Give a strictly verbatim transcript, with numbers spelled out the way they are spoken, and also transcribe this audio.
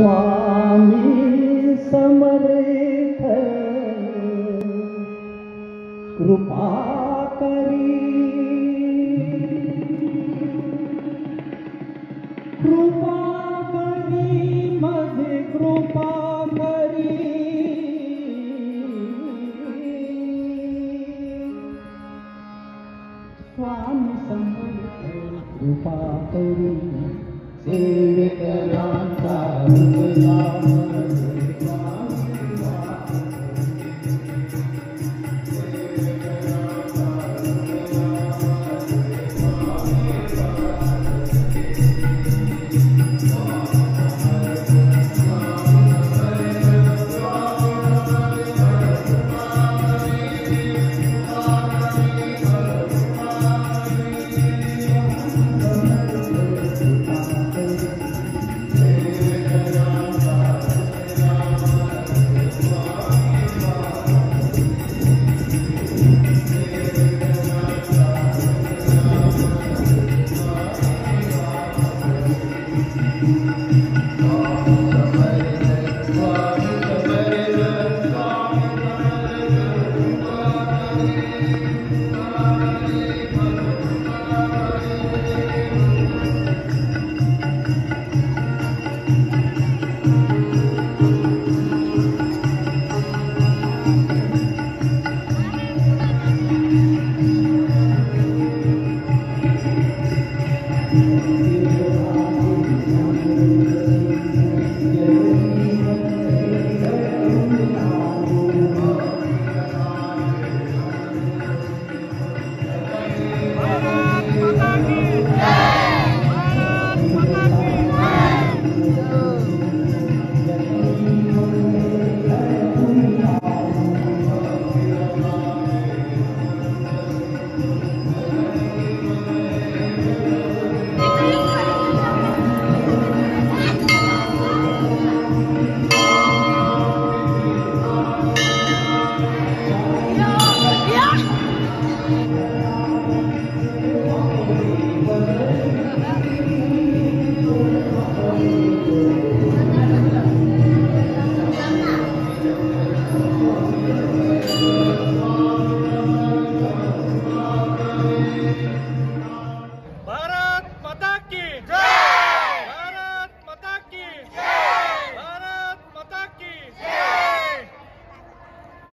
Swami Samarita Krupakari Krupakari Madhi Krupakari Swami Samarita Krupakari Sevikaranta Rupa Thank you.